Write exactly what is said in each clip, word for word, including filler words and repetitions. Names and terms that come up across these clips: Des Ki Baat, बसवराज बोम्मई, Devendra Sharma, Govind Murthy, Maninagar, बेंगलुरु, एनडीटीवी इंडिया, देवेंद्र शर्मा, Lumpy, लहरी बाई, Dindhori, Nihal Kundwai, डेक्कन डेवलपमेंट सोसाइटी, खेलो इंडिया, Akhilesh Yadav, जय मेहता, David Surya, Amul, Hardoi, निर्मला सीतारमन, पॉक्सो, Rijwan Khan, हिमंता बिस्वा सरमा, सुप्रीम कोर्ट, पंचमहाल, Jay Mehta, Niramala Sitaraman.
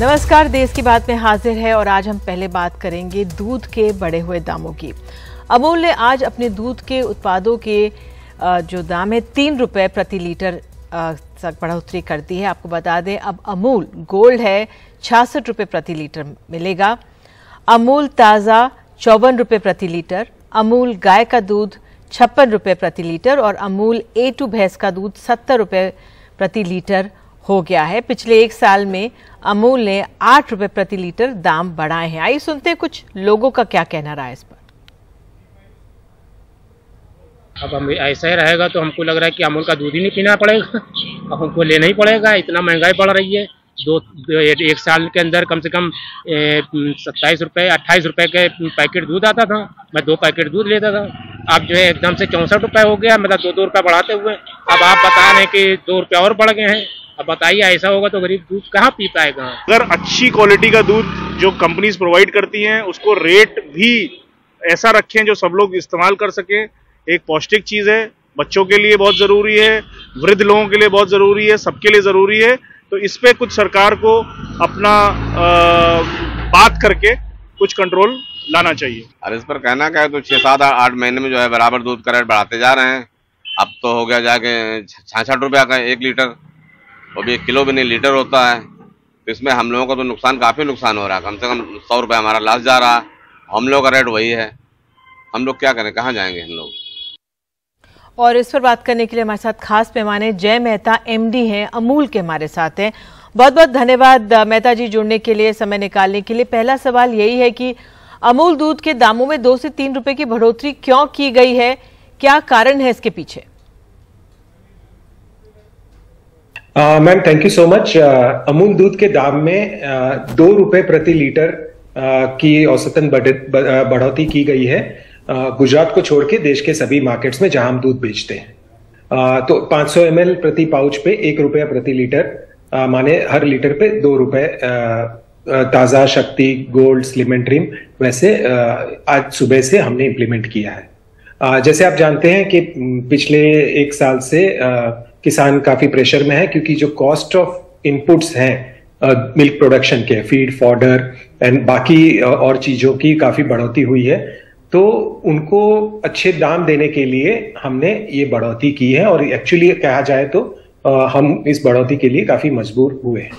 नमस्कार, देश की बात में हाजिर है और आज हम पहले बात करेंगे दूध के बढ़े हुए दामों की। अमूल ने आज अपने दूध के उत्पादों के जो दाम है तीन रुपये प्रति लीटर तक बढ़ोतरी कर दी है। आपको बता दें अब अमूल गोल्ड है छियासठ रुपये प्रति लीटर मिलेगा, अमूल ताज़ा चौवन रुपये प्रति लीटर, अमूल गाय का दूध छप्पन रुपये प्रति लीटर और अमूल ए टू भैंस का दूध सत्तर रुपये प्रति लीटर हो गया है। पिछले एक साल में अमूल ने आठ रुपये प्रति लीटर दाम बढ़ाए हैं। आइए सुनते हैं कुछ लोगों का क्या कहना रहा है इस पर। अब हम ऐसा ही रहेगा तो हमको लग रहा है कि अमूल का दूध ही नहीं पीना पड़ेगा, अब हमको लेना ही पड़ेगा। इतना महंगाई बढ़ रही है, दो एक साल के अंदर कम से कम सत्ताईस रुपये अट्ठाईस रुपये के पैकेट दूध आता था, मैं दो पैकेट दूध लेता था। अब जो है एकदम से चौंसठ रुपये हो गया, मतलब दो दो रुपये बढ़ाते हुए। अब आप बता रहे हैं कि दो रुपये और बढ़ गए हैं। अब बताइए ऐसा होगा तो गरीब दूध कहाँ पी पाएगा। अगर अच्छी क्वालिटी का दूध जो कंपनीज प्रोवाइड करती हैं उसको रेट भी ऐसा रखें जो सब लोग इस्तेमाल कर सकें। एक पौष्टिक चीज़ है, बच्चों के लिए बहुत ज़रूरी है, वृद्ध लोगों के लिए बहुत ज़रूरी है, सबके लिए ज़रूरी है। तो इस पर कुछ सरकार को अपना आ, बात करके कुछ कंट्रोल लाना चाहिए। अरे इस पर कहना क्या है, तो छः सात आठ महीने में जो है बराबर दूध का रेट बढ़ाते जा रहे हैं। अब तो हो गया जाके छियासठ रुपया का एक लीटर, वो भी एक किलो भी नहीं, लीटर होता है। तो इसमें हम लोगों का तो नुकसान, काफ़ी नुकसान हो रहा है। कम से कम सौ रुपये हमारा लास्ट जा रहा है, हम लोग का रेट वही है। हम लोग क्या करें, कहाँ जाएंगे हम लोग। और इस पर बात करने के लिए हमारे साथ खास मेहमान जय मेहता, एमडी हैं अमूल के, हमारे साथ हैं। बहुत बहुत धन्यवाद मेहता जी जुड़ने के लिए, समय निकालने के लिए। पहला सवाल यही है कि अमूल दूध के दामों में दो से तीन रुपए की बढ़ोतरी क्यों की गई है, क्या कारण है इसके पीछे। Ma'am thank you so much. Amul दूध के दाम में uh, दो रुपए प्रति लीटर uh, की औसतन बढ़ोतरी की गई है, uh, गुजरात को छोड़ के देश के सभी मार्केट्स में जहां हम दूध बेचते हैं। uh, तो पाँच सौ एम एल प्रति पाउच पे एक रुपया प्रति लीटर, uh, माने हर लीटर पे दो रुपए uh, Taaza Shakti gold slim and trim वैसे uh, आज सुबह से हमने इम्प्लीमेंट किया है। uh, जैसे आप जानते हैं कि पिछले एक साल से uh, किसान काफी प्रेशर में है, क्योंकि जो कॉस्ट ऑफ इनपुट्स हैं मिल्क प्रोडक्शन के, फीड फॉडर एंड बाकी और चीजों की काफी बढ़ोतरी हुई है। तो उनको अच्छे दाम देने के लिए हमने ये बढ़ोतरी की है और एक्चुअली कहा जाए तो आ, हम इस बढ़ोतरी के लिए काफी मजबूर हुए हैं।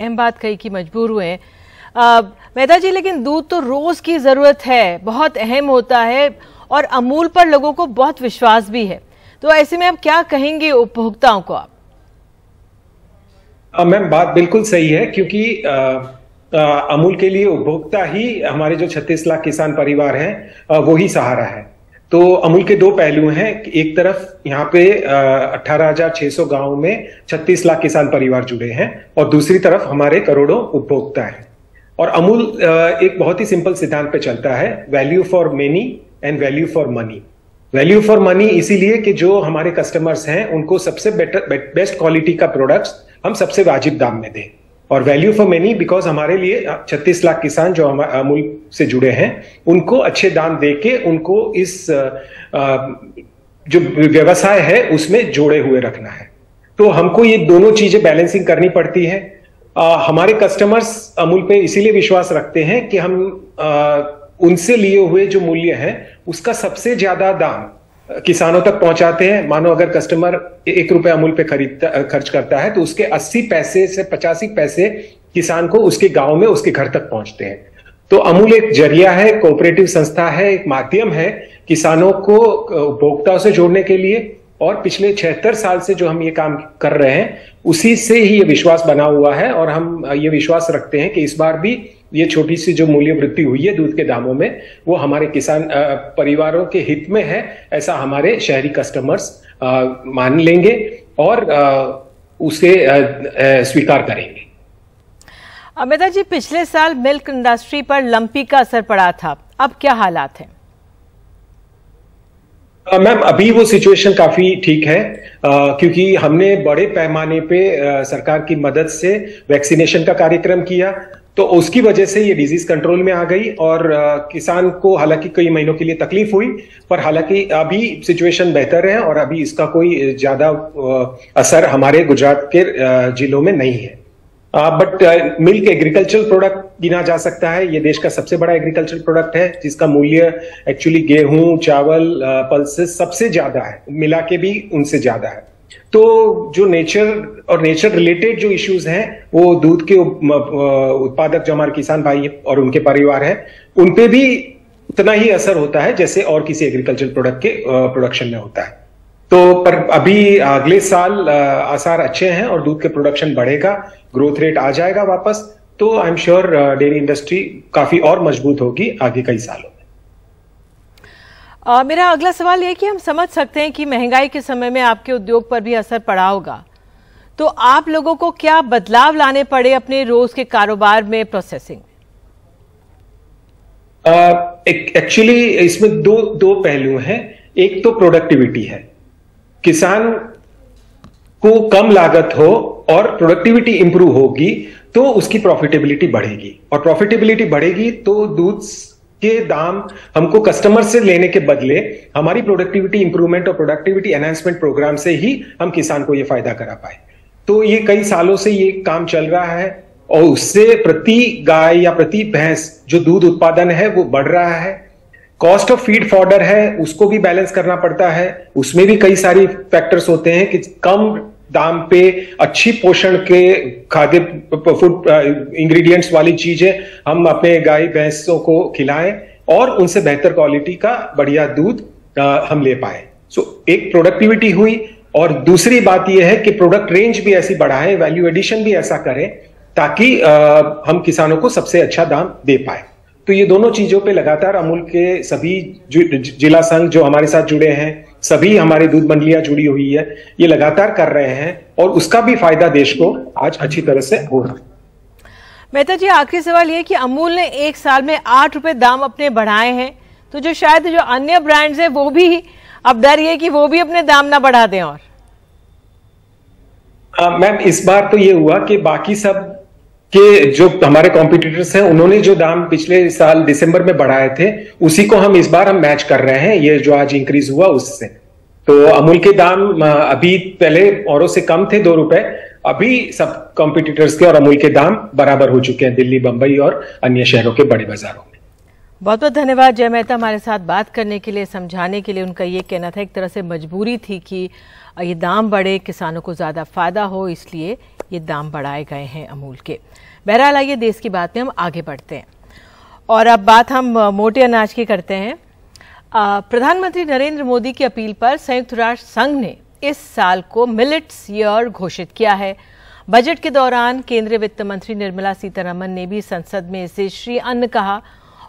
अहम बात कही कि मजबूर हुए हैं मेहता जी, लेकिन दूध तो रोज की जरूरत है, बहुत अहम होता है और अमूल पर लोगों को बहुत विश्वास भी है। तो ऐसे में आप क्या कहेंगे उपभोक्ताओं को। आप मैम बात बिल्कुल सही है, क्योंकि आ, आ, अमूल के लिए उपभोक्ता ही हमारे जो छत्तीस लाख किसान परिवार हैं वो ही सहारा है। तो अमूल के दो पहलू हैं, एक तरफ यहाँ पे अठारह हज़ार छह सौ गांव में छत्तीस लाख किसान परिवार जुड़े हैं और दूसरी तरफ हमारे करोड़ों उपभोक्ता हैं। और अमूल आ, एक बहुत ही सिंपल सिद्धांत पे चलता है, value for many and value for money. Value for money इसीलिए कि जो हमारे कस्टमर्स हैं उनको सबसे बेटर बेस्ट क्वालिटी का प्रोडक्ट्स हम सबसे वाजिब दाम में दें, और वैल्यू फॉर मनी बिकॉज हमारे लिए छत्तीस लाख किसान जो हम अमूल से जुड़े हैं उनको अच्छे दाम देके उनको इस जो व्यवसाय है उसमें जोड़े हुए रखना है। तो हमको ये दोनों चीजें बैलेंसिंग करनी पड़ती है। हमारे कस्टमर्स अमूल पे इसीलिए विश्वास रखते हैं कि हम उनसे लिए हुए जो मूल्य है उसका सबसे ज्यादा दाम किसानों तक पहुंचाते हैं। मानो अगर कस्टमर एक रुपए अमूल पे खरीदता खर्च करता है तो उसके अस्सी पैसे से पचासी पैसे किसान को उसके गांव में उसके घर तक पहुंचते हैं। तो अमूल एक जरिया है, कोऑपरेटिव संस्था है, एक माध्यम है किसानों को उपभोक्ताओं से जोड़ने के लिए। और पिछले छिहत्तर साल से जो हम ये काम कर रहे हैं उसी से ही ये विश्वास बना हुआ है, और हम ये विश्वास रखते हैं कि इस बार भी ये छोटी सी जो मूल्य वृद्धि हुई है दूध के दामों में वो हमारे किसान परिवारों के हित में है, ऐसा हमारे शहरी कस्टमर्स मान लेंगे और उसे स्वीकार करेंगे। अमिता जी, पिछले साल मिल्क इंडस्ट्री पर लंपी का असर पड़ा था, अब क्या हालात है। मैम अभी वो सिचुएशन काफी ठीक है, आ, क्योंकि हमने बड़े पैमाने पे आ, सरकार की मदद से वैक्सीनेशन का कार्यक्रम किया, तो उसकी वजह से ये डिजीज कंट्रोल में आ गई और आ, किसान को हालांकि कई महीनों के लिए तकलीफ हुई, पर हालांकि अभी सिचुएशन बेहतर है और अभी इसका कोई ज्यादा असर हमारे गुजरात के आ, जिलों में नहीं है। बट मिल्क एग्रीकल्चरल प्रोडक्ट गिना जा सकता है, ये देश का सबसे बड़ा एग्रीकल्चरल प्रोडक्ट है जिसका मूल्य एक्चुअली गेहूं, चावल, पल्सेस सबसे ज्यादा है, मिला के भी उनसे ज्यादा है। तो जो नेचर और नेचर रिलेटेड जो इश्यूज हैं वो दूध के उत्पादक जो हमारे किसान भाई और उनके परिवार हैं उनपे भी इतना ही असर होता है जैसे और किसी एग्रीकल्चरल प्रोडक्ट के प्रोडक्शन में होता है। तो पर अभी अगले साल आसार अच्छे हैं और दूध के प्रोडक्शन बढ़ेगा, ग्रोथ रेट आ जाएगा वापस, तो I am sure dairy industry काफी और मजबूत होगी आगे कई सालों में। आ, मेरा अगला सवाल यह कि हम समझ सकते हैं कि महंगाई के समय में आपके उद्योग पर भी असर पड़ा होगा, तो आप लोगों को क्या बदलाव लाने पड़े अपने रोज के कारोबार में, प्रोसेसिंग? एक्चुअली इसमें दो दो पहलू हैं। एक तो प्रोडक्टिविटी है, किसान को कम लागत हो और प्रोडक्टिविटी इंप्रूव होगी तो उसकी प्रॉफिटेबिलिटी बढ़ेगी, और प्रॉफिटेबिलिटी बढ़ेगी तो दूध के दाम हमको कस्टमर से लेने के बदले हमारी प्रोडक्टिविटी इंप्रूवमेंट और प्रोडक्टिविटी एनहांसमेंट प्रोग्राम से ही हम किसान को ये फायदा करा पाए। तो ये कई सालों से ये काम चल रहा है और उससे प्रति गाय या प्रति भैंस जो दूध उत्पादन है वो बढ़ रहा है। कॉस्ट ऑफ फीड फॉर्डर है, उसको भी बैलेंस करना पड़ता है, उसमें भी कई सारी फैक्टर्स होते हैं कि कम दाम पे अच्छी पोषण के खाद्य फूड इंग्रेडिएंट्स वाली चीजें हम अपने गाय भैंसों को खिलाएं और उनसे बेहतर क्वालिटी का बढ़िया दूध हम ले पाए। सो so, एक प्रोडक्टिविटी हुई, और दूसरी बात यह है कि प्रोडक्ट रेंज भी ऐसी बढ़ाएं, वैल्यू एडिशन भी ऐसा करें ताकि हम किसानों को सबसे अच्छा दाम दे पाए। तो ये दोनों चीजों पे लगातार अमूल के सभी जिला संघ जो हमारे साथ जुड़े हैं, सभी हमारी दूध मंडलियां जुड़ी हुई है, ये लगातार कर रहे हैं और उसका भी फायदा देश को आज अच्छी तरह से हो रहा है। मेहता जी, आखिरी सवाल ये कि अमूल ने एक साल में आठ रुपए दाम अपने बढ़ाए हैं, तो जो शायद जो अन्य ब्रांड्स हैं वो भी, अब डर ये कि वो भी अपने दाम ना बढ़ा दें। और मैम, इस बार तो ये हुआ कि बाकी सब कि जो हमारे कॉम्पिटिटर्स हैं उन्होंने जो दाम पिछले साल दिसंबर में बढ़ाए थे उसी को हम इस बार हम मैच कर रहे हैं, ये जो आज इंक्रीज हुआ उससे। तो अमूल के दाम अभी पहले औरों से कम थे, दो रुपए, अभी सब कॉम्पिटिटर्स के और अमूल के दाम बराबर हो चुके हैं दिल्ली, बंबई और अन्य शहरों के बड़े बाजारों में। बहुत बहुत धन्यवाद जय मेहता, हमारे साथ बात करने के लिए, समझाने के लिए। उनका ये कहना था एक तरह से मजबूरी थी कि ये दाम बढ़े, किसानों को ज़्यादा फायदा हो, इसलिए ये दाम बढ़ाए गए हैं अमूल के। बहरहाल, आइए देश की बात में हम आगे बढ़ते हैं और अब बात हम मोटे अनाज की करते हैं। प्रधानमंत्री नरेंद्र मोदी की अपील पर संयुक्त राष्ट्र संघ ने इस साल को मिलेट्स ईयर घोषित किया है। बजट के दौरान केंद्रीय वित्त मंत्री निर्मला सीतारमन ने भी संसद में इसे श्री अन्न कहा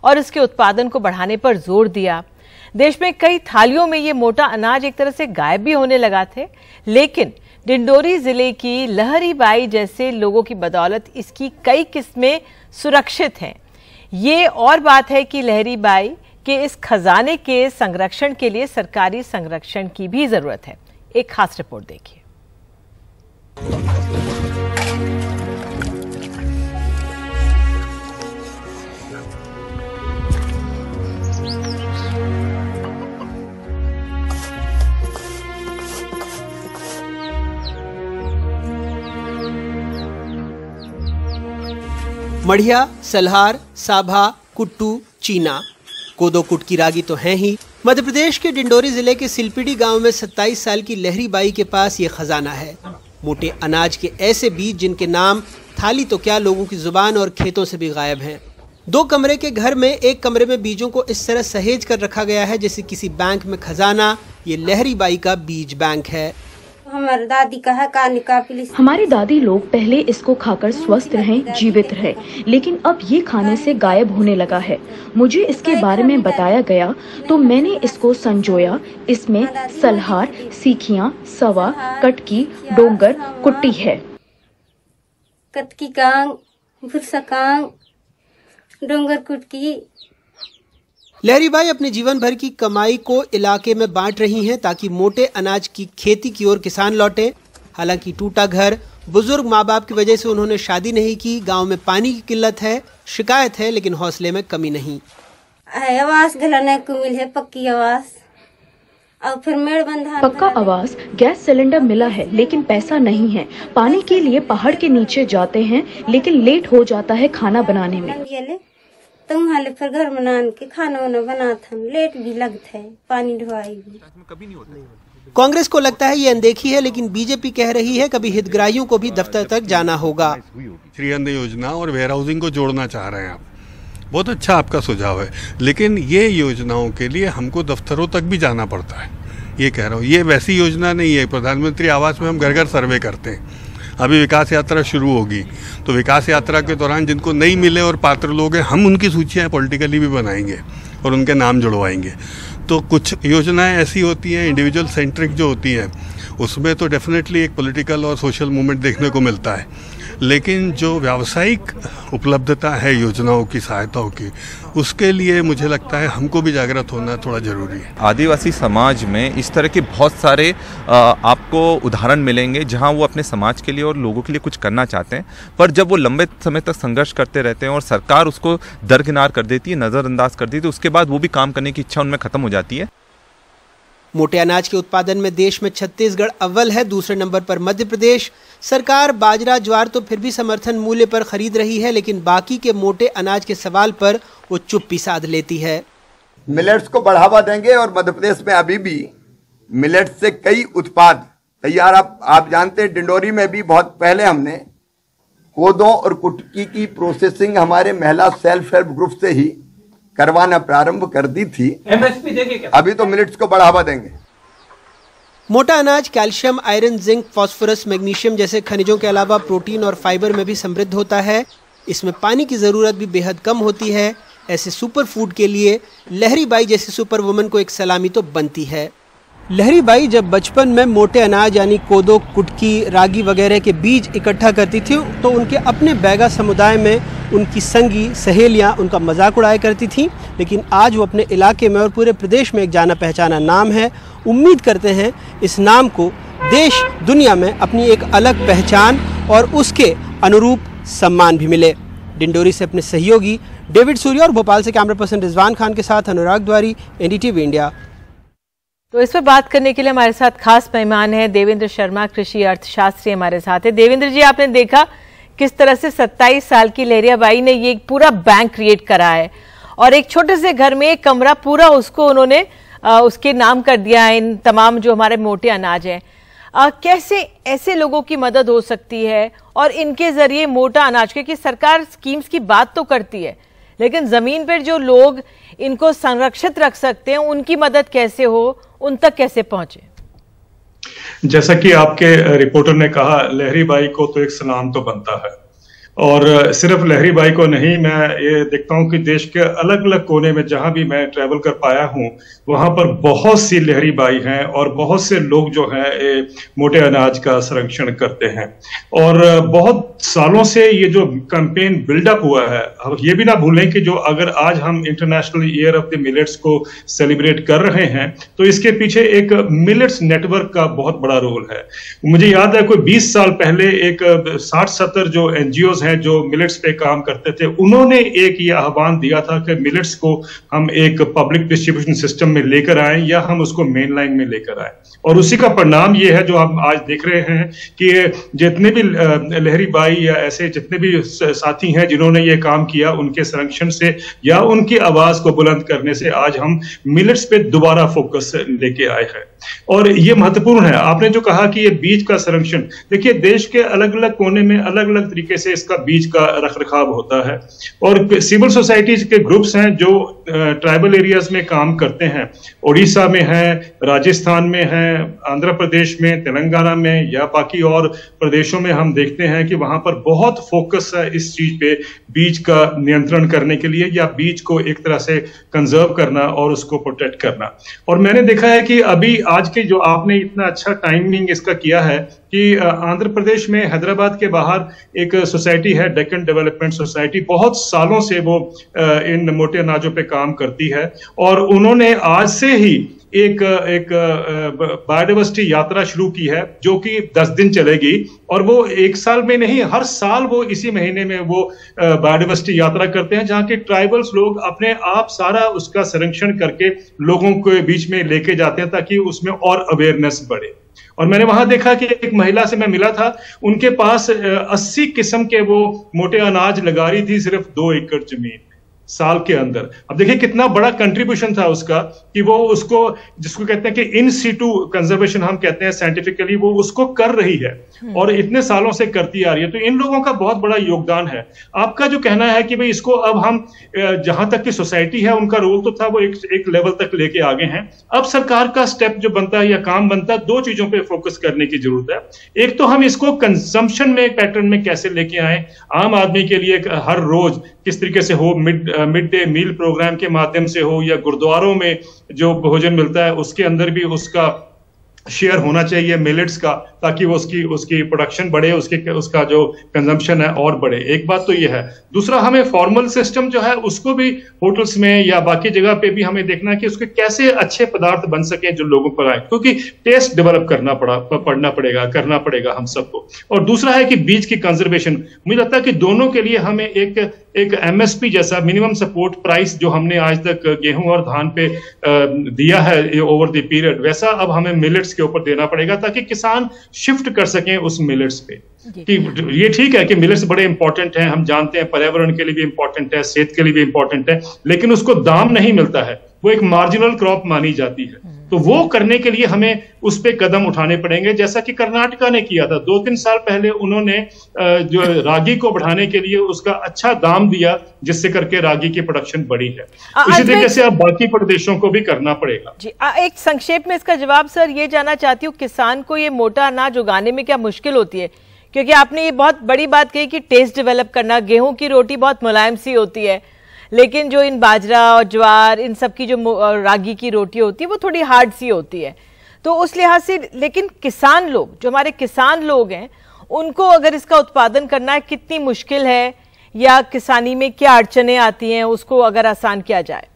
और इसके उत्पादन को बढ़ाने पर जोर दिया। देश में कई थालियों में ये मोटा अनाज एक तरह से गायब भी होने लगा थे, लेकिन डिंडोरी जिले की लहरी बाई जैसे लोगों की बदौलत इसकी कई किस्में सुरक्षित हैं। ये और बात है कि लहरी बाई के इस खजाने के संरक्षण के लिए सरकारी संरक्षण की भी जरूरत है। एक खास रिपोर्ट देखिए। मढ़िया, सलहार, साभा, कुट्टू, चीना, कोदो कुट की रागी तो हैं ही। मध्य प्रदेश के डिंडोरी जिले के सिलपिडी गांव में सत्ताईस साल की लहरी बाई के पास ये खजाना है। मोटे अनाज के ऐसे बीज जिनके नाम थाली तो क्या लोगों की जुबान और खेतों से भी गायब हैं। दो कमरे के घर में एक कमरे में बीजों को इस तरह सहेज कर रखा गया है जैसे किसी बैंक में खजाना। ये लहरी बाई का बीज बैंक है। हमारी दादी का है कान का पिलिस। हमारी दादी लोग पहले इसको खाकर स्वस्थ रहें, जीवित रहे, लेकिन अब ये खाने से गायब होने लगा है। मुझे इसके बारे में बताया गया तो मैंने इसको संजोया। इसमें सलहार, सीखियां, सवा, कटकी, डोंगर, कुट्टी है। कटकी कांग, भुरसा कांग, डोंगर कुटकी। लहरी बाई अपने जीवन भर की कमाई को इलाके में बांट रही हैं ताकि मोटे अनाज की खेती की ओर किसान लौटे। हालांकि टूटा घर, बुजुर्ग माँ बाप की वजह से उन्होंने शादी नहीं की, गांव में पानी की किल्लत है, शिकायत है, लेकिन हौसले में कमी नहीं। आवास घर को मिले पक्की आवास, और फिर मेड़बंधा पक्का आवास गैस सिलेंडर मिला है लेकिन पैसा नहीं है, पानी के लिए पहाड़ के नीचे जाते हैं लेकिन लेट हो जाता है खाना बनाने में। तो वहाँ ले फिर घर बनाने के खाना वाना बनाते हैं, लेट भी लगता है, पानी ढुआई भी कभी नहीं होता। कांग्रेस को लगता है ये अनदेखी है लेकिन बीजेपी कह रही है कभी हितग्राहियों को भी दफ्तर तक जाना होगा। श्री अन्न योजना और वेयर हाउसिंग को जोड़ना चाह रहे हैं आप, बहुत अच्छा आपका सुझाव है, लेकिन ये योजनाओं के लिए हमको दफ्तरों तक भी जाना पड़ता है। ये कह रहा हूँ, ये वैसी योजना नहीं है। प्रधानमंत्री आवास में हम घर घर सर्वे करते हैं। अभी विकास यात्रा शुरू होगी तो विकास यात्रा के दौरान जिनको नहीं मिले और पात्र लोग हैं, हम उनकी सूचियाँ पॉलिटिकली भी बनाएंगे और उनके नाम जुड़वाएंगे। तो कुछ योजनाएं ऐसी होती हैं, इंडिविजुअल सेंट्रिक जो होती हैं, उसमें तो डेफिनेटली एक पॉलिटिकल और सोशल मूवमेंट देखने को मिलता है, लेकिन जो व्यावसायिक उपलब्धता है योजनाओं की, सहायताओं की, उसके लिए मुझे लगता है हमको भी जागृत होना थोड़ा ज़रूरी है। आदिवासी समाज में इस तरह के बहुत सारे आपको उदाहरण मिलेंगे जहां वो अपने समाज के लिए और लोगों के लिए कुछ करना चाहते हैं, पर जब वो लंबे समय तक संघर्ष करते रहते हैं और सरकार उसको दरकिनार कर देती है, नज़रअंदाज कर देती है, तो उसके बाद वो भी काम करने की इच्छा उनमें ख़त्म हो जाती है। मोटे अनाज के उत्पादन में देश में छत्तीसगढ़ अव्वल है, दूसरे नंबर पर मध्य प्रदेश। सरकार बाजरा ज्वार तो फिर भी समर्थन मूल्य पर खरीद रही है लेकिन बाकी के मोटे अनाज के सवाल पर वो चुप्पी साध लेती है। मिलेट्स को बढ़ावा देंगे और मध्य प्रदेश में अभी भी मिलेट्स से कई उत्पाद तैयार, आप आप जानते हैं डिंडोरी में भी बहुत पहले हमने कोदों और कुटकी की प्रोसेसिंग हमारे महिला सेल्फ हेल्प ग्रुप से ही करवाना प्रारंभ कर दी थी। एमएसपी देंगे क्या? अभी तो मिलेट्स को बढ़ावा देंगे। मोटा अनाज calcium, iron, zinc, phosphorus, magnesium जैसे खनिजों के अलावा प्रोटीन और फाइबर में भी समृद्ध होता है। इसमें पानी की जरूरत भी बेहद कम होती है। ऐसे सुपर फूड के लिए लहरी बाई जैसी सुपर वुमन को एक सलामी तो बनती है। लहरी बाई जब बचपन में मोटे अनाज यानी कोदो, कुटकी, रागी वगैरह के बीज इकट्ठा करती थी तो उनके अपने बैगा समुदाय में उनकी संगी सहेलियां उनका मजाक उड़ाया करती थीं, लेकिन आज वो अपने इलाके में और पूरे प्रदेश में एक जाना पहचाना नाम है। उम्मीद करते हैं इस नाम को देश दुनिया में अपनी एक अलग पहचान और उसके अनुरूप सम्मान भी मिले। डिंडोरी से अपने सहयोगी डेविड सूर्या और भोपाल से कैमरा पर्सन रिजवान खान के साथ अनुराग द्वारी, एनडीटीवी इंडिया। तो इस पर बात करने के लिए हमारे साथ खास मेहमान हैं देवेंद्र शर्मा, कृषि अर्थशास्त्री हमारे साथ हैं। देवेंद्र जी, आपने देखा किस तरह से सत्ताईस साल की लहरिया बाई ने ये पूरा बैंक क्रिएट करा है और एक छोटे से घर में एक कमरा पूरा उसको उन्होंने आ, उसके नाम कर दिया है। इन तमाम जो हमारे मोटे अनाज हैं, कैसे ऐसे लोगों की मदद हो सकती है और इनके जरिए मोटा अनाज, क्योंकि सरकार स्कीम्स की बात तो करती है लेकिन जमीन पर जो लोग इनको संरक्षित रख सकते हैं उनकी मदद कैसे हो, उन तक कैसे पहुंचे? जैसा कि आपके रिपोर्टर ने कहा, लहरी बाई को तो एक सलाम तो बनता है। और सिर्फ लहरी बाई को नहीं, मैं ये देखता हूं कि देश के अलग अलग कोने में जहां भी मैं ट्रैवल कर पाया हूं वहां पर बहुत सी लहरी बाई हैं और बहुत से लोग जो हैं ये मोटे अनाज का संरक्षण करते हैं। और बहुत सालों से ये जो कैंपेन बिल्डअप हुआ है, अब ये भी ना भूलें कि जो अगर आज हम international year of the millets को सेलिब्रेट कर रहे हैं तो इसके पीछे एक मिलेट्स नेटवर्क का बहुत बड़ा रोल है। मुझे याद है कोई बीस साल पहले एक साठ सत्तर जो एन जी ओज हैं जो मिलेट्स पे काम करते थे, उन्होंने एक ये आह्वान दिया था कि मिलेट्स को हम एक पब्लिक डिस्ट्रीब्यूशन सिस्टम में लेकर आए या हम उसको मेन लाइन में लेकर आए। और उसी का परिणाम ये है जो हम आज देख रहे हैं कि जितने भी लहरी बाई या ऐसे जितने भी साथी हैं जिन्होंने ये काम किया, उनके संरक्षण से या उनकी आवाज को बुलंद करने से आज हम मिलेट्स पे दोबारा फोकस लेके आए हैं। और ये महत्वपूर्ण है। आपने जो कहा कि ये बीज का संरक्षण, देखिए देश के अलग अलग कोने में अलग अलग तरीके से इसका बीज का रखरखाव होता है और सिविल सोसाइटीज के ग्रुप्स हैं जो ट्राइबल एरियाज में काम करते हैं। ओडिशा में है, राजस्थान में है, आंध्र प्रदेश में, तेलंगाना में या बाकी और प्रदेशों में हम देखते हैं कि वहां पर बहुत फोकस है इस चीज पे, बीज का नियंत्रण करने के लिए या बीज को एक तरह से कंजर्व करना और उसको प्रोटेक्ट करना। और मैंने देखा है कि अभी आज के जो आपने इतना अच्छा टाइमिंग इसका किया है कि आंध्र प्रदेश में हैदराबाद के बाहर एक सोसाइटी है, डेक्कन डेवलपमेंट सोसाइटी, बहुत सालों से वो इन मोटे अनाजों पे काम करती है और उन्होंने आज से ही एक एक बायोडाइवर्सिटी यात्रा शुरू की है जो कि दस दिन चलेगी, और वो एक साल में नहीं, हर साल वो इसी महीने में वो बायोडाइवर्सिटी यात्रा करते हैं, जहाँ के ट्राइबल्स लोग अपने आप सारा उसका संरक्षण करके लोगों के बीच में लेके जाते हैं ताकि उसमें और अवेयरनेस बढ़े। और मैंने वहां देखा कि एक महिला से मैं मिला था, उनके पास अस्सी किस्म के वो मोटे अनाज लगा रही थी सिर्फ दो एकड़ जमीन साल के अंदर। अब देखिए कितना बड़ा कंट्रीब्यूशन था उसका कि वो उसको, जिसको कहते हैं कि इन सीटू कंजर्वेशन हम कहते हैं साइंटिफिकली, वो उसको कर रही है और इतने सालों से करती आ रही है। तो इन लोगों का बहुत बड़ा योगदान है। आपका जो कहना है कि भाई इसको अब हम, जहां तक की सोसाइटी है उनका रोल तो था वो एक, एक लेवल तक लेके आगे हैं। अब सरकार का स्टेप जो बनता है या काम बनता है, दो चीजों पर फोकस करने की जरूरत है। एक तो हम इसको कंजम्पशन में पैटर्न में कैसे लेके आए, आम आदमी के लिए हर रोज किस तरीके से हो, mid mid day meal programme के माध्यम से हो, या गुरुद्वारों में जो भोजन मिलता है उसके अंदर भी उसका शेयर होना चाहिए मिलेट्स का, ताकि वो उसकी उसकी प्रोडक्शन बढ़े, उसके उसका जो कंजम्पशन है और बढ़े। एक बात तो ये है। दूसरा, हमें फॉर्मल सिस्टम जो है उसको भी होटल्स में या बाकी जगह पे भी हमें देखना है कि उसके कैसे अच्छे पदार्थ बन सके जो लोगों पर आए, क्योंकि टेस्ट डेवलप करना पड़ा पढ़ना पड़ेगा करना पड़ेगा हम सबको। और दूसरा है कि बीज की कंजर्वेशन। मुझे लगता है कि दोनों के लिए हमें एक एक एमएसपी जैसा मिनिमम सपोर्ट प्राइस जो हमने आज तक गेहूं और धान पे दिया है ओवर द पीरियड, वैसा अब हमें मिलेट्स के ऊपर देना पड़ेगा ताकि किसान शिफ्ट कर सकें उस मिलेट्स पे। कि ये ठीक है कि मिलेट्स बड़े इंपॉर्टेंट हैं, हम जानते हैं, पर्यावरण के लिए भी इंपॉर्टेंट है, सेहत के लिए भी इंपॉर्टेंट है, लेकिन उसको दाम नहीं मिलता है, वो एक मार्जिनल क्रॉप मानी जाती है। तो वो करने के लिए हमें उस पर कदम उठाने पड़ेंगे, जैसा कि कर्नाटका ने किया था। दो तीन साल पहले उन्होंने जो रागी को बढ़ाने के लिए उसका अच्छा दाम दिया, जिससे करके रागी की प्रोडक्शन बढ़ी है। इसी तरीके से अब बाकी प्रदेशों को भी करना पड़ेगा। जी, एक संक्षेप में इसका जवाब सर ये जानना चाहती हूँ, किसान को ये मोटा अनाज उगाने में क्या मुश्किल होती है? क्योंकि आपने ये बहुत बड़ी बात कही कि टेस्ट डेवलप करना, गेहूं की रोटी बहुत मुलायम सी होती है, लेकिन जो इन बाजरा और ज्वार इन सब की जो रागी की रोटी होती है वो थोड़ी हार्ड सी होती है। तो उस लिहाज से, लेकिन किसान लोग, जो हमारे किसान लोग हैं, उनको अगर इसका उत्पादन करना है कितनी मुश्किल है, या किसानी में क्या अड़चने आती हैं, उसको अगर आसान किया जाए।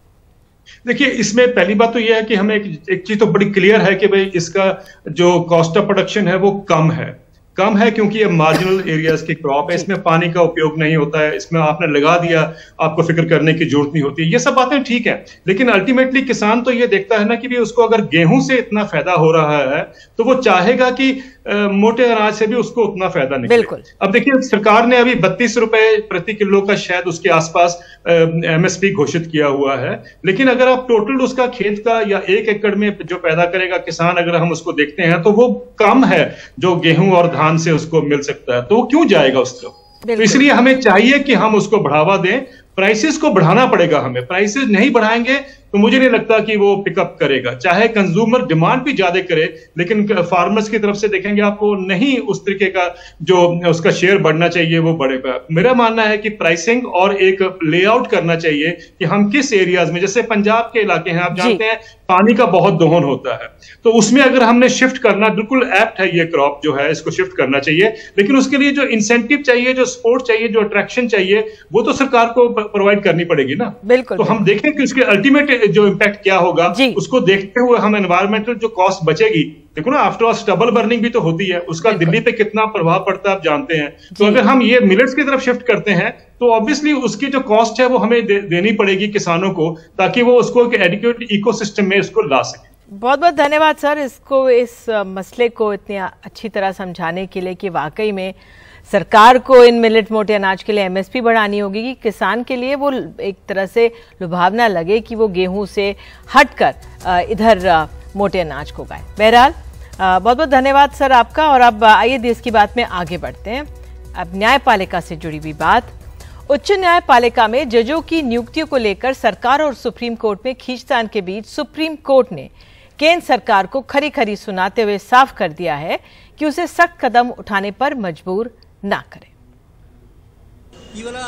देखिए, इसमें पहली बात तो यह है कि हमें एक, एक चीज तो बड़ी क्लियर है कि भाई इसका जो कॉस्ट ऑफ प्रोडक्शन है वो कम है कम है क्योंकि ये मार्जिनल एरियाज की क्रॉप है, इसमें पानी का उपयोग नहीं होता है, इसमें आपने लगा दिया, आपको फिक्र करने की जरूरत नहीं होती। ये सब बातें ठीक है, लेकिन अल्टीमेटली किसान तो ये देखता है ना कि भी उसको अगर गेहूं से इतना फायदा हो रहा है तो वो चाहेगा कि मोटे अनाज से भी उसको उतना फायदा नहीं। बिल्कुल। अब देखिए, सरकार ने अभी बत्तीस रुपए प्रति किलो का शायद उसके आसपास एमएसपी घोषित किया हुआ है, लेकिन अगर आप टोटल उसका खेत का या एक एकड़ में जो पैदा करेगा किसान, अगर हम उसको देखते हैं तो वो कम है जो गेहूं और धान से उसको मिल सकता है, तो वो क्यों जाएगा उसको। तो इसलिए हमें चाहिए कि हम उसको बढ़ावा दें, प्राइसेस को बढ़ाना पड़ेगा हमें। प्राइसेस नहीं बढ़ाएंगे तो मुझे नहीं लगता कि वो पिकअप करेगा, चाहे कंज्यूमर डिमांड भी ज्यादा करे, लेकिन फार्मर्स की तरफ से देखेंगे आपको नहीं उस तरीके का जो उसका शेयर बढ़ना चाहिए वो बढ़ेगा। मेरा मानना है कि प्राइसिंग और एक लेआउट करना चाहिए कि हम किस एरियाज में, जैसे पंजाब के इलाके हैं, आप जानते हैं पानी का बहुत दोहन होता है, तो उसमें अगर हमने शिफ्ट करना, बिल्कुल एप्ट है ये क्रॉप जो है, इसको शिफ्ट करना चाहिए, लेकिन उसके लिए जो इंसेंटिव चाहिए, जो सपोर्ट चाहिए, जो अट्रैक्शन चाहिए, वो तो सरकार को प्रोवाइड करनी पड़ेगी ना। बिल्कुल। तो हम देखें कि उसके अल्टीमेट जो इम्पैक्ट क्या होगा, उसको देखते हुए हम एनवायरमेंटल जो कॉस्ट बचेगी, देखो ना आफ्टरऑल स्टबल बर्निंग भी तो होती है, उसका दिल्ली पे कितना प्रभाव पड़ता है आप जानते हैं। तो अगर हम ये मिलेट्स की तरफ शिफ्ट करते हैं तो ऑब्वियसली उसकी जो कॉस्ट है वो हमें दे, देनी पड़ेगी किसानों को, ताकि वो उसको एक एडिक्वेट इकोसिस्टम में इसको ला सके। बहुत बहुत धन्यवाद सर, इसको इस मसले को इतनी अच्छी तरह समझाने के लिए कि वाकई में सरकार को इन मिलेट मोटे अनाज के लिए एमएसपी बढ़ानी होगी कि किसान के लिए वो एक तरह से लुभावना लगे कि वो गेहूं से हटकर इधर मोटे अनाज को उगाए। बहरहाल, बहुत बहुत धन्यवाद सर आपका। और अब आइए देश की बात में आगे बढ़ते हैं। अब न्यायपालिका से जुड़ी हुई बात। उच्च न्यायपालिका में जजों की नियुक्तियों को लेकर सरकार और सुप्रीम कोर्ट में खींचतान के बीच सुप्रीम कोर्ट ने केंद्र सरकार को खरी खरी सुनाते हुए साफ कर दिया है कि उसे सख्त कदम उठाने पर मजबूर ना करें।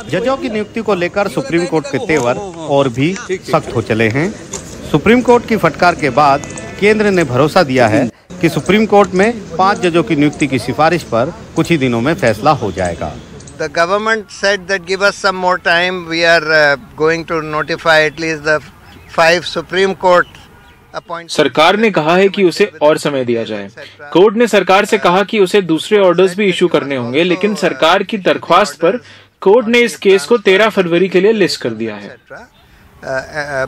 जजों की नियुक्ति को लेकर सुप्रीम कोर्ट के तेवर और भी सख्त हो चले हैं। सुप्रीम कोर्ट की फटकार के बाद केंद्र ने भरोसा दिया है कि सुप्रीम कोर्ट में पांच जजों की नियुक्ति की सिफारिश पर कुछ ही दिनों में फैसला हो जाएगा। The government said that give us some more time. We are going to notify at least the five Supreme Court सरकार ने कहा है कि उसे और समय दिया जाए। कोर्ट ने सरकार से कहा कि उसे दूसरे ऑर्डर्स भी इशू करने होंगे, लेकिन सरकार की दरख्वास्त पर कोर्ट ने इस केस को तेरह फरवरी के लिए लिस्ट कर दिया है।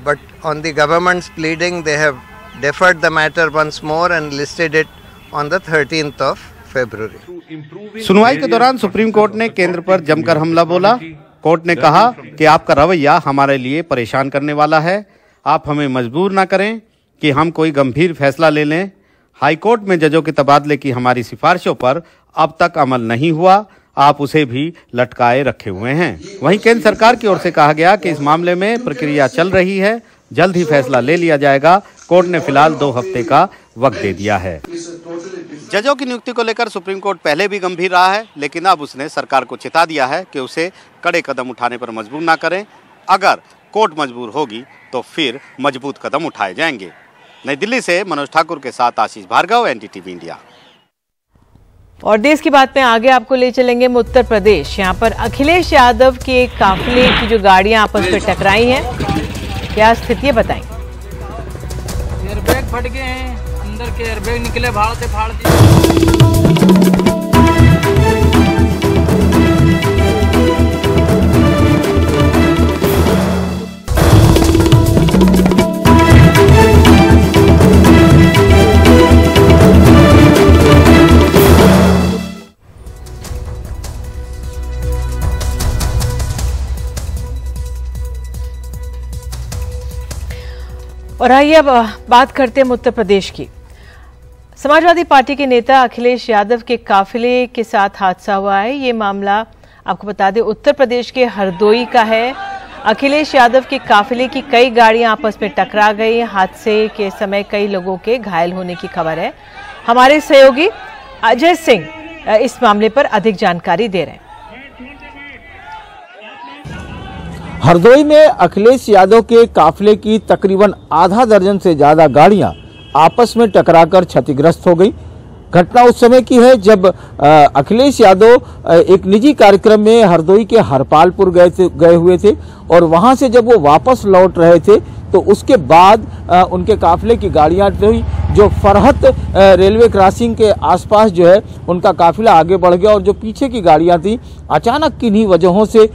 But on the government's pleading they have deferred the matter once more and listed it on the thirteenth of February. सुनवाई के दौरान सुप्रीम कोर्ट ने केंद्र पर जमकर हमला बोला। कोर्ट ने कहा कि आपका रवैया हमारे लिए परेशान करने वाला है, आप हमें मजबूर ना करें कि हम कोई गंभीर फैसला ले लें। हाई कोर्ट में जजों के तबादले की हमारी सिफारिशों पर अब तक अमल नहीं हुआ, आप उसे भी लटकाए रखे हुए हैं। वहीं केंद्र सरकार की ओर से कहा गया कि इस मामले में प्रक्रिया चल रही है, जल्द ही फैसला ले लिया जाएगा। कोर्ट ने फिलहाल दो हफ्ते का वक्त दे दिया है। जजों की नियुक्ति को लेकर सुप्रीम कोर्ट पहले भी गंभीर रहा है, लेकिन अब उसने सरकार को चेता दिया है कि उसे कड़े कदम उठाने पर मजबूर ना करें। अगर कोर्ट मजबूर होगी तो फिर मजबूत कदम उठाए जाएंगे। नई दिल्ली से मनोज ठाकुर के साथ आशीष भार्गव, एनडीटीवी इंडिया। और देश की बात में आगे आपको ले चलेंगे उत्तर प्रदेश। यहाँ पर अखिलेश यादव के काफिले की जो गाड़ियां आपस में टकराई हैं, क्या स्थिति है बताएं। एयरबैग फट गए हैं, अंदर के एयरबैग निकले, भाड़ से फाड़ दिए। और आइए अब बात करते हैं उत्तर प्रदेश की। समाजवादी पार्टी के नेता अखिलेश यादव के काफिले के साथ हादसा हुआ है। ये मामला आपको बता दें उत्तर प्रदेश के हरदोई का है। अखिलेश यादव के काफिले की कई गाड़ियां आपस में टकरा गई। हादसे के समय कई लोगों के घायल होने की खबर है। हमारे सहयोगी अजय सिंह इस मामले पर अधिक जानकारी दे रहे हैं। हरदोई में अखिलेश यादव के काफिले की तकरीबन आधा दर्जन से ज्यादा गाड़ियां आपस में टकराकर क्षतिग्रस्त हो गई। घटना उस समय की है जब अखिलेश यादव एक निजी कार्यक्रम में हरदोई के हरपालपुर गए थे गए हुए थे और वहां से जब वो वापस लौट रहे थे तो उसके बाद उनके काफिले की गाड़ियां जो फरहत रेलवे क्रॉसिंग के आसपास जो है उनका काफिला आगे बढ़ गया और जो पीछे की गाड़ियां थी अचानक किन्हीं वजहों से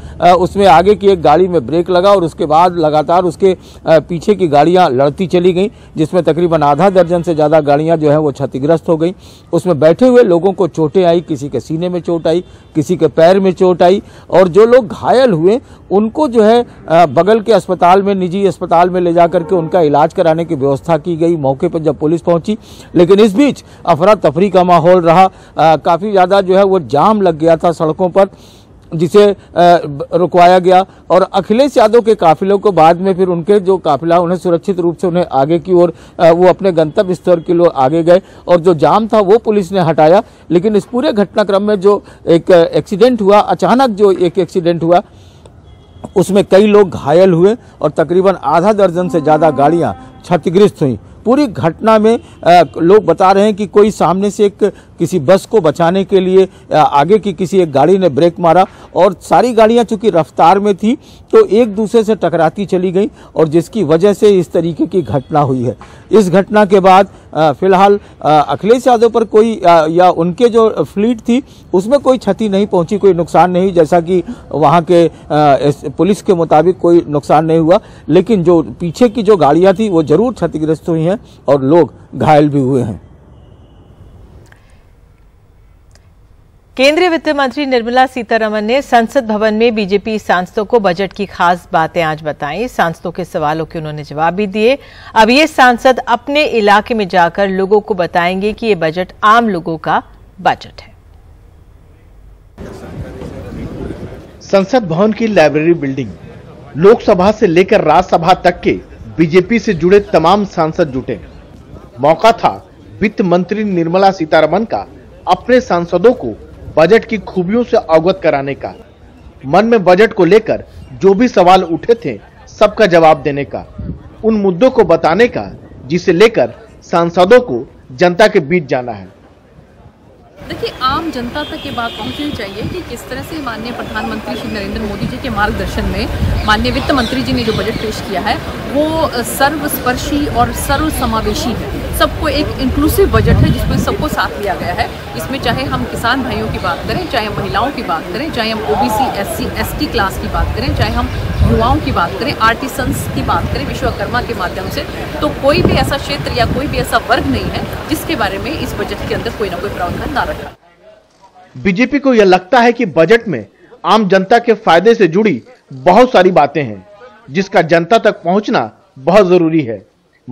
उसमें आगे की एक गाड़ी में ब्रेक लगा और उसके बाद लगातार उसके पीछे की गाड़ियां लड़ती चली गई, जिसमें तकरीबन आधा दर्जन से ज़्यादा गाड़ियां जो है वो क्षतिग्रस्त हो गई। उसमें बैठे हुए लोगों को चोटें आई, किसी के सीने में चोट आई, किसी के पैर में चोट आई और जो लोग घायल हुए उनको जो है बगल के अस्पताल में निजी अस्पताल में ले जाकर के उनका इलाज कराने की व्यवस्था की गई मौके पर जब पुलिस पहुंची। लेकिन इस बीच अफरा तफरी का माहौल रहा, आ, काफी ज्यादा जो है वो जाम लग गया था सड़कों पर, जिसे रुकवाया गया और अखिलेश यादव के काफिलों को बाद में फिर उनके जो काफिला उन्हें सुरक्षित रूप से उन्हें आगे की ओर वो अपने गंतव्य स्थल की ओर आगे गए और जो जाम था वो पुलिस ने हटाया। लेकिन इस पूरे घटनाक्रम में जो एक एक्सीडेंट हुआ, अचानक जो एक एक्सीडेंट हुआ, उसमें कई लोग घायल हुए और तकरीबन आधा दर्जन से ज़्यादा गाड़ियाँ क्षतिग्रस्त हुई। पूरी घटना में आ, लोग बता रहे हैं कि कोई सामने से एक किसी बस को बचाने के लिए आ, आगे की किसी एक गाड़ी ने ब्रेक मारा और सारी गाड़ियां चूंकि रफ्तार में थी तो एक दूसरे से टकराती चली गई और जिसकी वजह से इस तरीके की घटना हुई है। इस घटना के बाद फिलहाल अखिलेश यादव पर कोई आ, या उनके जो फ्लीट थी उसमें कोई क्षति नहीं पहुंची, कोई नुकसान नहीं, जैसा कि वहाँ के आ, पुलिस के मुताबिक कोई नुकसान नहीं हुआ। लेकिन जो पीछे की जो गाड़ियाँ थी वो जरूर क्षतिग्रस्त हुई हैं और लोग घायल भी हुए हैं। केंद्रीय वित्त मंत्री निर्मला सीतारमण ने संसद भवन में बीजेपी सांसदों को बजट की खास बातें आज बताईं। सांसदों के सवालों के उन्होंने जवाब भी दिए। अब ये सांसद अपने इलाके में जाकर लोगों को बताएंगे कि ये बजट आम लोगों का बजट है। संसद भवन की लाइब्रेरी बिल्डिंग, लोकसभा से लेकर राज्यसभा तक के बीजेपी से जुड़े तमाम सांसद जुटे। मौका था वित्त मंत्री निर्मला सीतारमण का अपने सांसदों को बजट की खूबियों से अवगत कराने का, मन में बजट को लेकर जो भी सवाल उठे थे सबका जवाब देने का, उन मुद्दों को बताने का जिसे लेकर सांसदों को जनता के बीच जाना है। देखिए, आम जनता तक ये बात पहुंचनी चाहिए कि किस तरह से माननीय प्रधानमंत्री श्री नरेंद्र मोदी जी के मार्गदर्शन में माननीय वित्त मंत्री जी ने जो बजट पेश किया है वो सर्वस्पर्शी और सर्वसमावेशी है। सबको एक इंक्लूसिव बजट है जिसमें सबको साथ लिया गया है। इसमें चाहे हम किसान भाइयों की बात करें, चाहे हम महिलाओं की बात करें, चाहे हम ओबीसी, एससी, एसटी क्लास की बात करें, चाहे हम युवाओं की बात करें, आर्टिसंस की बात करें, विश्वकर्मा के माध्यम से, तो कोई भी ऐसा क्षेत्र या कोई भी ऐसा वर्ग नहीं है जिसके बारे में इस बजट के अंदर कोई ना कोई प्रावधान ना रखा। बीजेपी को यह लगता है कि बजट में आम जनता के फायदे से जुड़ी बहुत सारी बातें हैं जिसका जनता तक पहुंचना बहुत जरूरी है।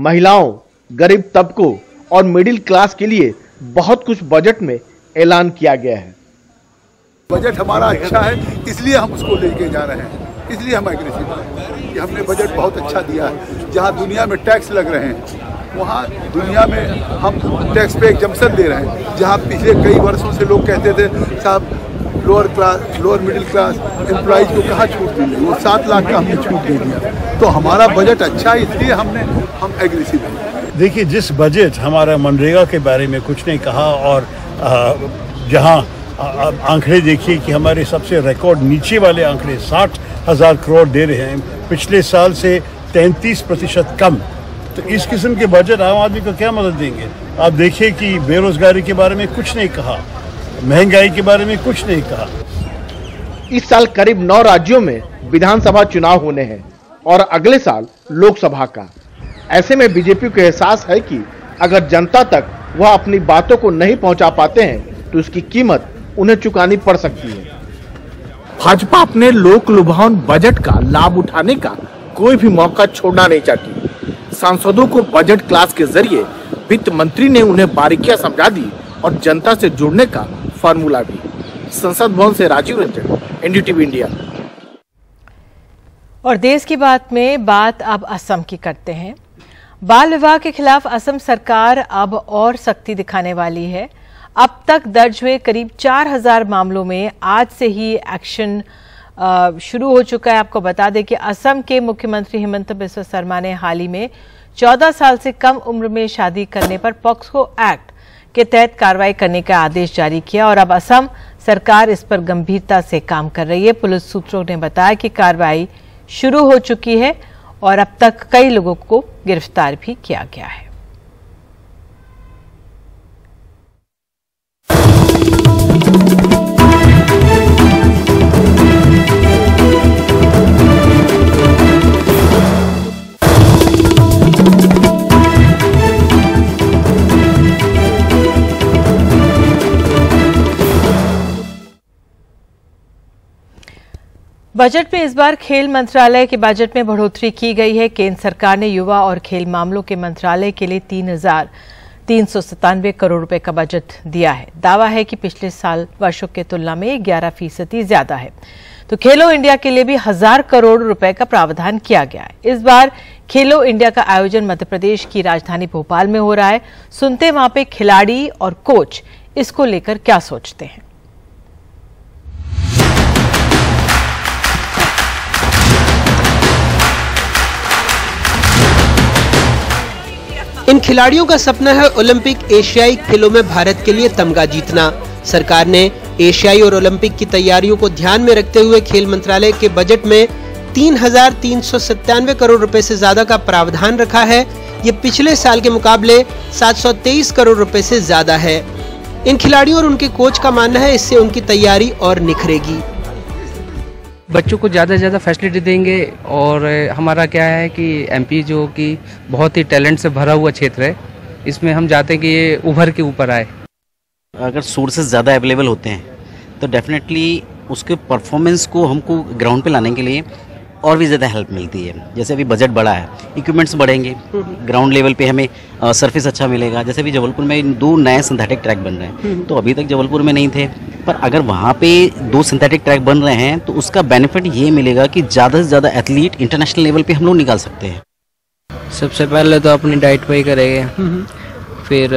महिलाओं, गरीब तबकों और मिडिल क्लास के लिए बहुत कुछ बजट में ऐलान किया गया है। बजट हमारा अच्छा है इसलिए हम उसको लेके जा रहे हैं, इसलिए हम एग्रेसिव हैं कि हमने बजट बहुत अच्छा दिया है। जहाँ दुनिया में टैक्स लग रहे हैं वहाँ दुनिया में हम टैक्स पे एग्जम्पशन दे रहे हैं। जहाँ पिछले कई वर्षों से लोग कहते थे साहब lower class, lower middle class employees को कहाँ छूट दी, वो सात लाख का हमने छूट दे दिया। तो हमारा बजट अच्छा है इसलिए हमने हम एग्रेसिव हैं। देखिए, जिस बजट हमारा मनरेगा के बारे में कुछ नहीं कहा और जहाँ आंकड़े देखिए कि हमारे सबसे रिकॉर्ड नीचे वाले आंकड़े साठ हज़ार करोड़ दे रहे हैं, पिछले साल से तैंतीस प्रतिशत कम, तो इस किस्म के बजट आम आदमी को क्या मदद देंगे। आप देखिए कि बेरोजगारी के बारे में कुछ नहीं कहा, महंगाई के बारे में कुछ नहीं कहा। इस साल करीब नौ राज्यों में विधानसभा चुनाव होने हैं और अगले साल लोकसभा का। ऐसे में बीजेपी को एहसास है कि अगर जनता तक वह अपनी बातों को नहीं पहुँचा पाते हैं तो उसकी कीमत उन्हें चुकानी पड़ सकती है। भाजपा अपने लोक लुभावन बजट का लाभ उठाने का कोई भी मौका छोड़ना नहीं चाहती। सांसदों को बजट क्लास के जरिए वित्त मंत्री ने उन्हें बारीकियां समझा दी और जनता से जुड़ने का फॉर्मूला भी। संसद भवन से राजीव रंजन, एनडीटीवी इंडिया। और देश की बात में बात अब असम की करते हैं। बाल विवाह के खिलाफ असम सरकार अब और सख्ती दिखाने वाली है। अब तक दर्ज हुए करीब चार हज़ार मामलों में आज से ही एक्शन शुरू हो चुका है। आपको बता दें कि असम के मुख्यमंत्री हिमंता बिस्वा सरमा ने हाल ही में चौदह साल से कम उम्र में शादी करने पर पॉक्सो एक्ट के तहत कार्रवाई करने का आदेश जारी किया और अब असम सरकार इस पर गंभीरता से काम कर रही है। पुलिस सूत्रों ने बताया कि कार्रवाई शुरू हो चुकी है और अब तक कई लोगों को गिरफ्तार भी किया गया है। बजट में इस बार खेल मंत्रालय के बजट में बढ़ोतरी की गई है। केंद्र सरकार ने युवा और खेल मामलों के मंत्रालय के लिए तीन हजार तीन सौ सत्तानवे करोड़ रुपए का बजट दिया है। दावा है कि पिछले साल वर्षों की तुलना में ग्यारह फीसदी ज्यादा है। तो खेलो इंडिया के लिए भी हजार करोड़ रुपए का प्रावधान किया गया है। इस बार खेलो इंडिया का आयोजन मध्य प्रदेश की राजधानी भोपाल में हो रहा है। सुनते वहां पे खिलाड़ी और कोच इसको लेकर क्या सोचते हैं। इन खिलाड़ियों का सपना है ओलंपिक एशियाई खेलों में भारत के लिए तमगा जीतना। सरकार ने एशियाई और ओलंपिक की तैयारियों को ध्यान में रखते हुए खेल मंत्रालय के बजट में तीन हजार तीन सौ सत्तानवे करोड़ रुपए से ज्यादा का प्रावधान रखा है। ये पिछले साल के मुकाबले सात सौ तेईस करोड़ रुपए से ज्यादा है। इन खिलाड़ियों और उनके कोच का मानना है इससे उनकी तैयारी और निखरेगी। बच्चों को ज़्यादा से ज़्यादा फैसिलिटी देंगे और हमारा क्या है कि एमपी जो कि बहुत ही टैलेंट से भरा हुआ क्षेत्र है, इसमें हम चाहते हैं कि ये उभर के ऊपर आए। अगर सोर्सेज ज़्यादा अवेलेबल होते हैं तो डेफिनेटली उसके परफॉर्मेंस को हमको ग्राउंड पे लाने के लिए और भी ज़्यादा हेल्प मिलती है। जैसे अभी बजट बढ़ा है, इक्विपमेंट्स बढ़ेंगे, ग्राउंड लेवल पे हमें सरफेस अच्छा मिलेगा। जैसे अभी जबलपुर में दो नए सिंथेटिक ट्रैक बन रहे हैं, तो अभी तक जबलपुर में नहीं थे, पर अगर वहाँ पे दो सिंथेटिक ट्रैक बन रहे हैं तो उसका बेनिफिट ये मिलेगा कि ज़्यादा से ज़्यादा एथलीट इंटरनेशनल लेवल पर हम लोग निकाल सकते हैं। सबसे पहले तो अपनी डाइट पर ही करेंगे, फिर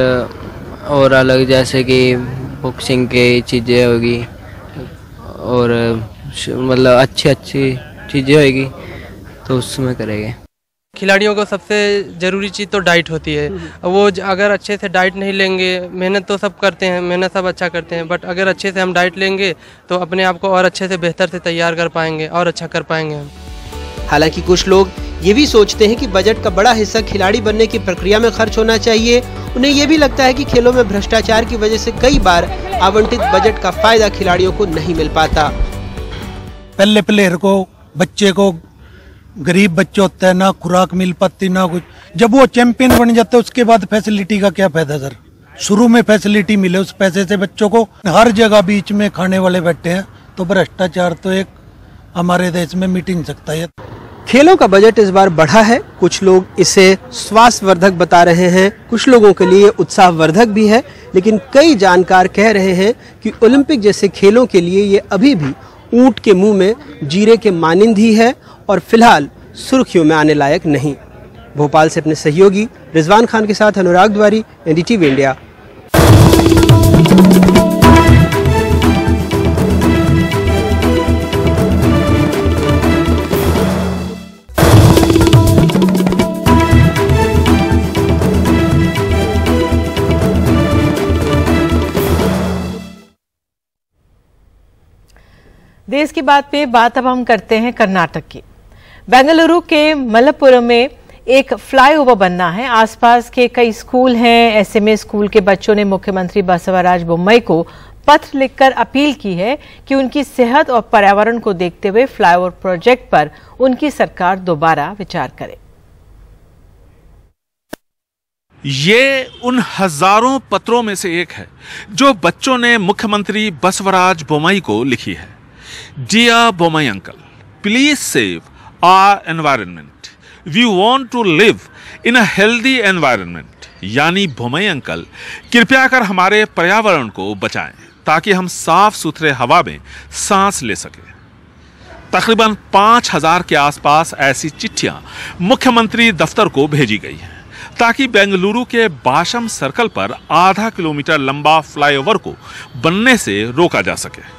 और अलग जैसे कि बॉक्सिंग की चीज़ें होगी और मतलब अच्छी अच्छी चीजें होगी तो उसमें करेंगे। खिलाड़ियों को सबसे ज़रूरी चीज़ तो डाइट होती है। वो अगर अच्छे से डाइट नहीं लेंगे, मेहनत तो सब करते हैं, मेहनत सब अच्छा करते हैं, बट अगर अच्छे से हम डाइट लेंगे तो अपने आप को और अच्छे से बेहतर से तैयार कर पाएंगे और अच्छा कर पाएंगे हम। हालांकि कुछ लोग ये भी सोचते हैं कि बजट का बड़ा हिस्सा खिलाड़ी बनने की प्रक्रिया में खर्च होना चाहिए। उन्हें ये भी लगता है कि खेलों में भ्रष्टाचार की वजह से कई बार आवंटित बजट का फायदा खिलाड़ियों को नहीं मिल पाता। पहले प्लेयर को, बच्चे को, गरीब बच्चे होते हैं, ना खुराक मिल पाती ना कुछ। जब वो चैंपियन बन जाते हैं उसके बाद फैसिलिटी का क्या फायदा सर। शुरू में फैसिलिटी मिले, उस पैसे से बच्चों को हर जगह बीच में खाने वाले बैठे हैं, तो भ्रष्टाचार तो एक हमारे देश में मिट नहीं सकता है। खेलों का बजट इस बार बढ़ा है। कुछ लोग इसे स्वास्थ्यवर्धक बता रहे हैं, कुछ लोगों के लिए उत्साहवर्धक भी है, लेकिन कई जानकार कह रहे हैं कि ओलंपिक जैसे खेलों के लिए ये अभी भी ऊंट के मुंह में जीरे के मानिंद ही है और फिलहाल सुर्खियों में आने लायक नहीं। भोपाल से अपने सहयोगी रिजवान खान के साथ अनुराग द्वारी, एनडीटीवी इंडिया। देश की बात पे बात अब हम करते हैं कर्नाटक की। बेंगलुरु के मलप्पुरम में एक फ्लाईओवर बनना है। आसपास के कई स्कूल हैं, ऐसे में स्कूल के बच्चों ने मुख्यमंत्री बसवराज बोम्मई को पत्र लिखकर अपील की है कि उनकी सेहत और पर्यावरण को देखते हुए फ्लाईओवर प्रोजेक्ट पर उनकी सरकार दोबारा विचार करे। ये उन हजारों पत्रों में से एक है जो बच्चों ने मुख्यमंत्री बसवराज बोम्मई को लिखी है। Dear Bommai uncle, please save our environment. We want to live in a healthy environment. यानी बोम्मई अंकल, कृपया कर हमारे पर्यावरण को बचाएं ताकि हम साफ सुथरे हवा में सांस ले सकें। तकरीबन पाँच हजार के आसपास ऐसी चिट्ठियां मुख्यमंत्री दफ्तर को भेजी गई हैं ताकि बेंगलुरु के बाशम सर्कल पर आधा किलोमीटर लंबा फ्लाईओवर को बनने से रोका जा सके।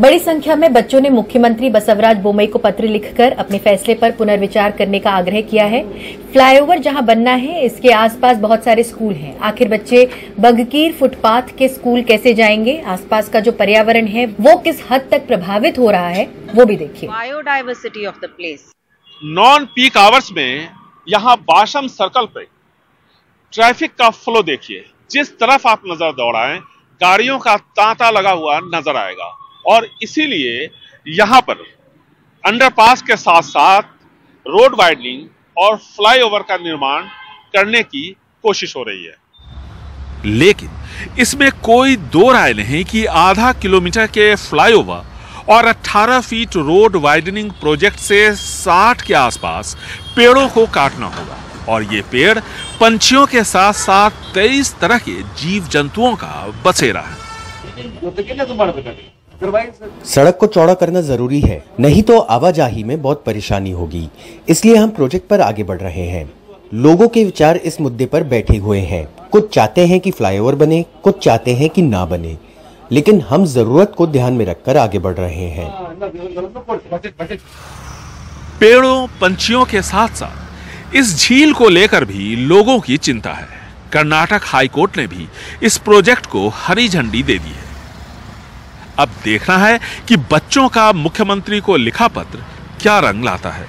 बड़ी संख्या में बच्चों ने मुख्यमंत्री बसवराज बोम्मई को पत्र लिखकर अपने फैसले पर पुनर्विचार करने का आग्रह किया है। फ्लाईओवर जहां बनना है इसके आसपास बहुत सारे स्कूल हैं। आखिर बच्चे बगकीर फुटपाथ के स्कूल कैसे जाएंगे? आसपास का जो पर्यावरण है वो किस हद तक प्रभावित हो रहा है वो भी देखिए। Biodiversity of the place. Non peak hours में यहाँ बाशम सर्कल पे ट्रैफिक का फ्लो देखिए, जिस तरफ आप नजर दौड़ाएं गाड़ियों का तांता लगा हुआ नजर आएगा और इसीलिए यहाँ पर अंडरपास के साथ साथ रोड वाइडनिंग और फ्लाईओवर का निर्माण करने की कोशिश हो रही है। लेकिन इसमें कोई दो राय नहीं कि आधा किलोमीटर के फ्लाईओवर और अठारह फीट रोड वाइडनिंग प्रोजेक्ट से साठ के आसपास पेड़ों को काटना होगा और ये पेड़ पंछियों के साथ साथ तेईस तरह के जीव जंतुओं का बसेरा है। सड़क को चौड़ा करना जरूरी है, नहीं तो आवाजाही में बहुत परेशानी होगी, इसलिए हम प्रोजेक्ट पर आगे बढ़ रहे हैं। लोगों के विचार इस मुद्दे पर बैठे हुए हैं। कुछ चाहते हैं कि फ्लाईओवर बने, कुछ चाहते हैं कि ना बने, लेकिन हम जरूरत को ध्यान में रखकर आगे बढ़ रहे हैं। पेड़ों, पंछियों के साथ साथ इस झील को लेकर भी लोगों की चिंता है। कर्नाटक हाईकोर्ट ने भी इस प्रोजेक्ट को हरी झंडी दे दी है। अब देखना है कि बच्चों का मुख्यमंत्री को लिखा पत्र क्या रंग लाता है।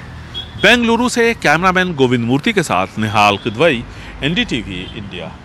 बेंगलुरु से कैमरामैन गोविंद मूर्ति के साथ निहाल कुंदवाई, एनडीटीवी इंडिया।